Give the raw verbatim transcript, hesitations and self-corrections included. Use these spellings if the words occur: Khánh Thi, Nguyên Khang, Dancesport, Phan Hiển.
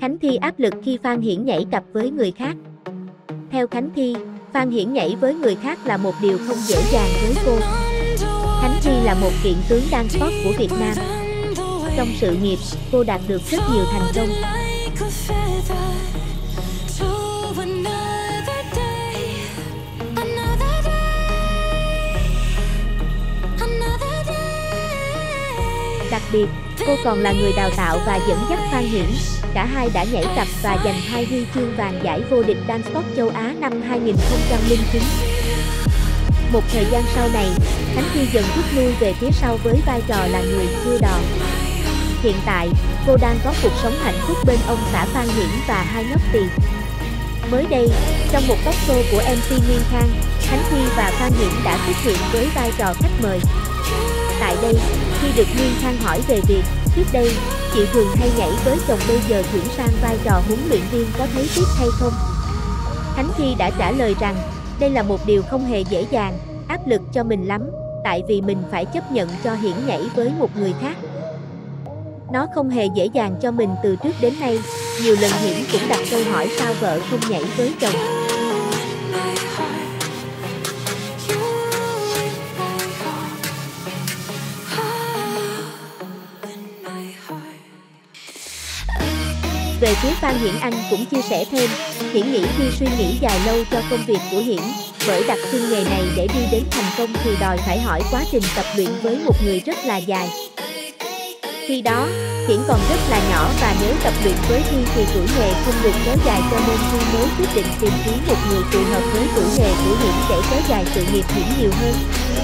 Khánh Thi áp lực khi Phan Hiển nhảy cặp với người khác. Theo Khánh Thi, Phan Hiển nhảy với người khác là một điều không dễ dàng với cô. Khánh Thi là một kiện tướng Dancesport của Việt Nam. Trong sự nghiệp, cô đạt được rất nhiều thành công. Đặc biệt, cô còn là người đào tạo và dẫn dắt Phan Hiển. Cả hai đã nhảy cặp và giành hai huy chương vàng giải vô địch Dancesport châu Á năm hai nghìn không trăm lẻ chín. Một thời gian sau này, Khánh Thi dần rút lui về phía sau với vai trò là người đưa đò. Hiện tại, cô đang có cuộc sống hạnh phúc bên ông xã Phan Hiển và hai nhóc tỳ. Mới đây, trong một talk show của em xê Nguyên Khang, Khánh Thi và Phan Hiển đã xuất hiện với vai trò khách mời. Tại đây, khi được Nguyên Khang hỏi về việc trước đây chị thường hay nhảy với chồng, bây giờ chuyển sang vai trò huấn luyện viên có thấy tiếc hay không, Khánh Thi đã trả lời rằng đây là một điều không hề dễ dàng, áp lực cho mình lắm, tại vì mình phải chấp nhận cho Hiển nhảy với một người khác. Nó không hề dễ dàng cho mình từ trước đến nay, nhiều lần Hiển cũng đặt câu hỏi sao vợ không nhảy với chồng. Về phía Phan Hiển, anh cũng chia sẻ thêm, Hiển nghĩ khi suy nghĩ dài lâu cho công việc của Hiển, bởi đặc trưng nghề này để đi đến thành công thì đòi phải hỏi quá trình tập luyện với một người rất là dài. Khi đó, Hiển còn rất là nhỏ và nếu tập luyện với Thi thì tuổi nghề không được kéo dài, cho nên Thi mới quyết định tìm kiếm một người phù hợp với tuổi nghề của Hiển để kéo dài sự nghiệp Hiển nhiều hơn.